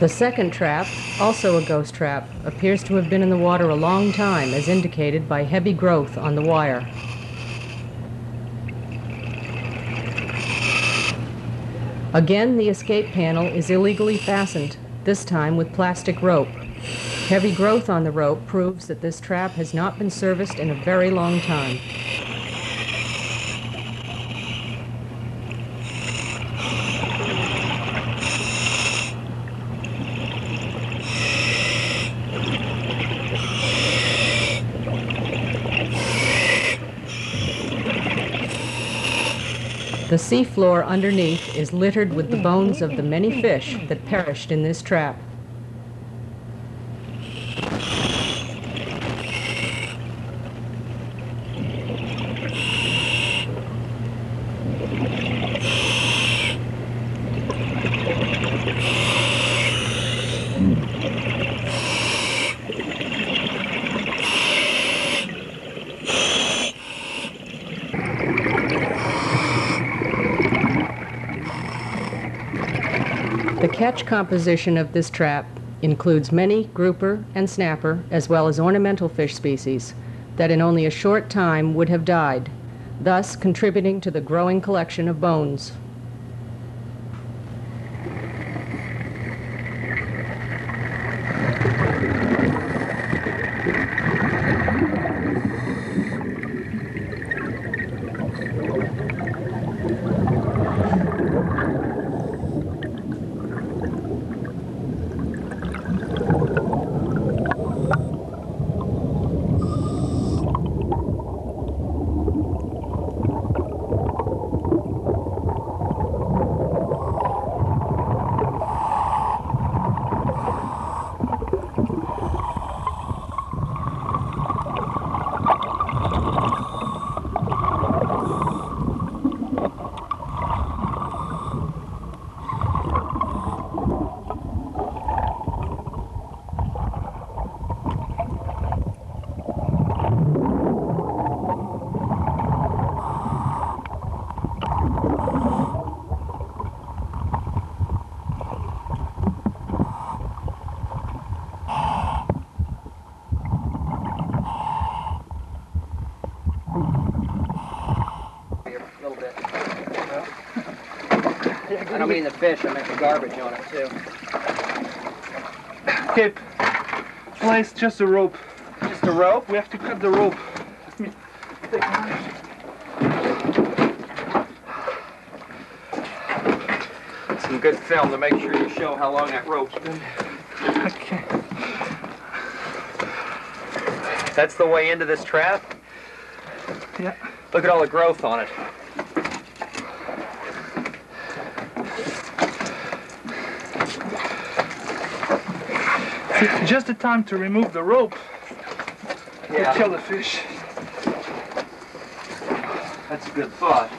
The second trap, also a ghost trap, appears to have been in the water a long time, as indicated by heavy growth on the wire. Again, the escape panel is illegally fastened, this time with plastic rope. Heavy growth on the rope proves that this trap has not been serviced in a very long time. The seafloor underneath is littered with the bones of the many fish that perished in this trap. The catch composition of this trap includes many grouper and snapper, as well as ornamental fish species that in only a short time would have died, thus contributing to the growing collection of bones. I don't mean the fish, I meant the garbage on it, too. Okay, place just a rope. Just a rope? We have to cut the rope. Let me take my... Some good film to make sure you show how long that rope's been. Okay. That's the way into this trap? Yeah. Look at all the growth on it. Just the time to remove the rope to kill the fish. That's a good thought.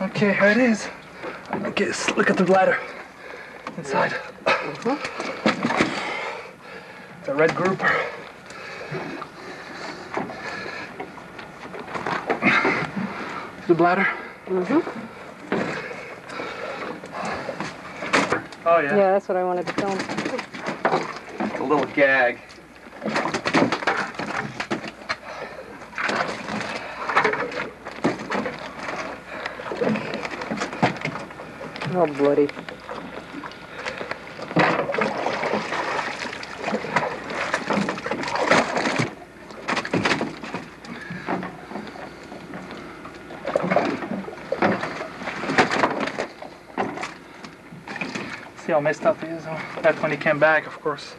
Okay, here it is. Okay, let's look at the bladder inside. It's a red grouper. The bladder. Oh, yeah. Yeah, that's what I wanted to film. A little gag. Oh, bloody. See how messed up he is. That's when he came back, of course.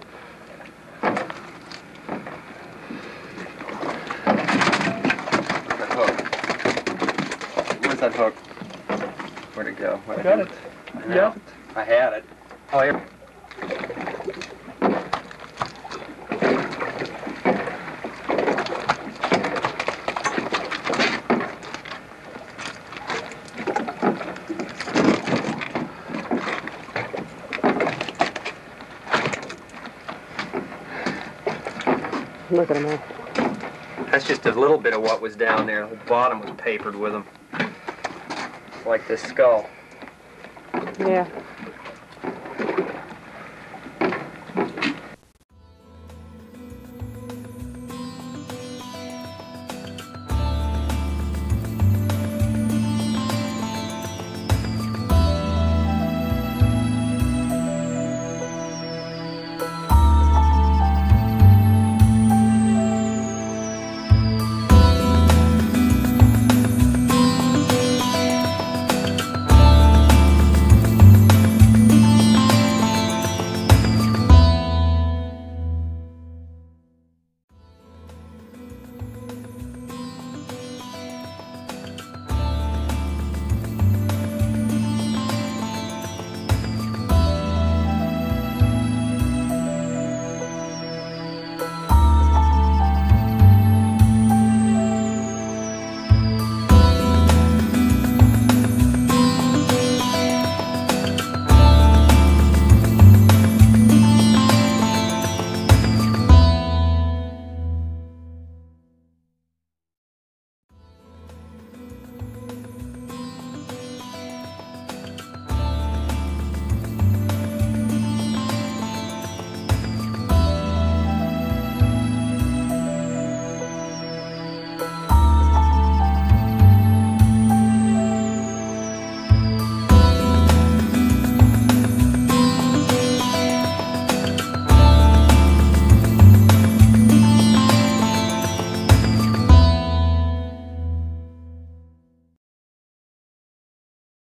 Where's that hook? Where'd it go? Where'd got it. You got it. I had it. Oh, here. Look at them all. That's just a little bit of what was down there. The bottom was papered with them. Like this skull. Yeah.